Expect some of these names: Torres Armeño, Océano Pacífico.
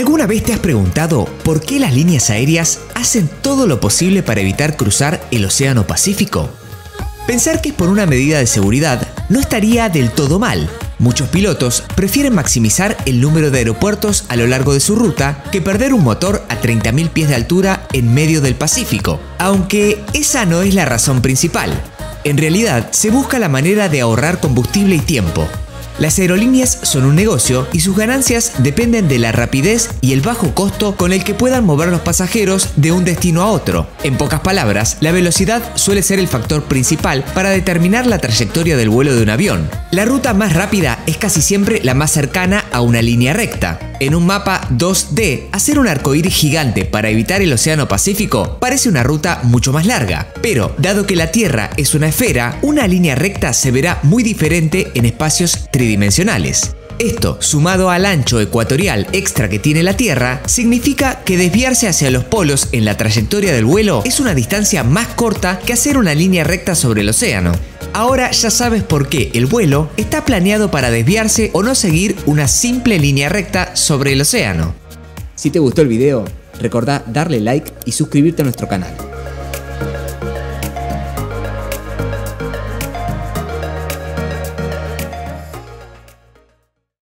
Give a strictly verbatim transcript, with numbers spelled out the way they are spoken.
¿Alguna vez te has preguntado por qué las líneas aéreas hacen todo lo posible para evitar cruzar el Océano Pacífico? Pensar que es por una medida de seguridad no estaría del todo mal. Muchos pilotos prefieren maximizar el número de aeropuertos a lo largo de su ruta que perder un motor a treinta mil pies de altura en medio del Pacífico, aunque esa no es la razón principal. En realidad, se busca la manera de ahorrar combustible y tiempo. Las aerolíneas son un negocio y sus ganancias dependen de la rapidez y el bajo costo con el que puedan mover los pasajeros de un destino a otro. En pocas palabras, la velocidad suele ser el factor principal para determinar la trayectoria del vuelo de un avión. La ruta más rápida es casi siempre la más cercana a una línea recta. En un mapa dos D, hacer un arcoíris gigante para evitar el Océano Pacífico parece una ruta mucho más larga. Pero, dado que la Tierra es una esfera, una línea recta se verá muy diferente en espacios tridimensionales. Esto, sumado al ancho ecuatorial extra que tiene la Tierra, significa que desviarse hacia los polos en la trayectoria del vuelo es una distancia más corta que hacer una línea recta sobre el océano. Ahora ya sabes por qué el vuelo está planeado para desviarse o no seguir una simple línea recta sobre el océano. Si te gustó el video, recordá darle like y suscribirte a nuestro canal.